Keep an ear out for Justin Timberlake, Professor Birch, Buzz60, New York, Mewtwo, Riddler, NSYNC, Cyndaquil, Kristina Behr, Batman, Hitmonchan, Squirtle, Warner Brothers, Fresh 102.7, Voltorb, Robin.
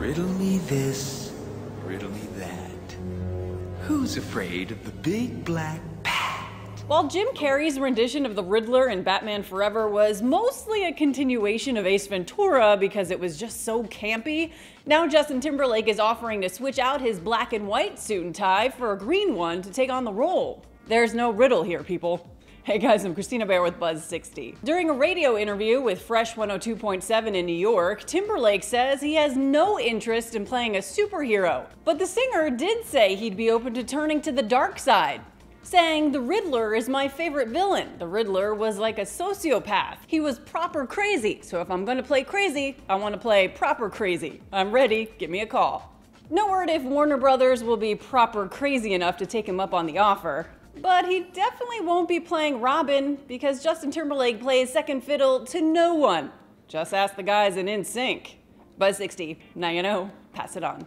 Riddle me this, riddle me that. Who's afraid of the big black bat? While Jim Carrey's rendition of the Riddler in Batman Forever was mostly a continuation of Ace Ventura because it was just so campy, now Justin Timberlake is offering to switch out his black and white suit and tie for a green one to take on the role. There's no riddle here, people. Hey guys, I'm Kristina Behr with Buzz60. During a radio interview with Fresh 102.7 in New York, Timberlake says he has no interest in playing a superhero. But the singer did say he'd be open to turning to the dark side, saying, "The Riddler is my favorite villain. The Riddler was like a sociopath. He was proper crazy. So if I'm gonna play crazy, I wanna play proper crazy. I'm ready, give me a call." No word if Warner Brothers will be proper crazy enough to take him up on the offer. But he definitely won't be playing Robin because Justin Timberlake plays second fiddle to no one. Just ask the guys in NSYNC. Buzz60, now you know, pass it on.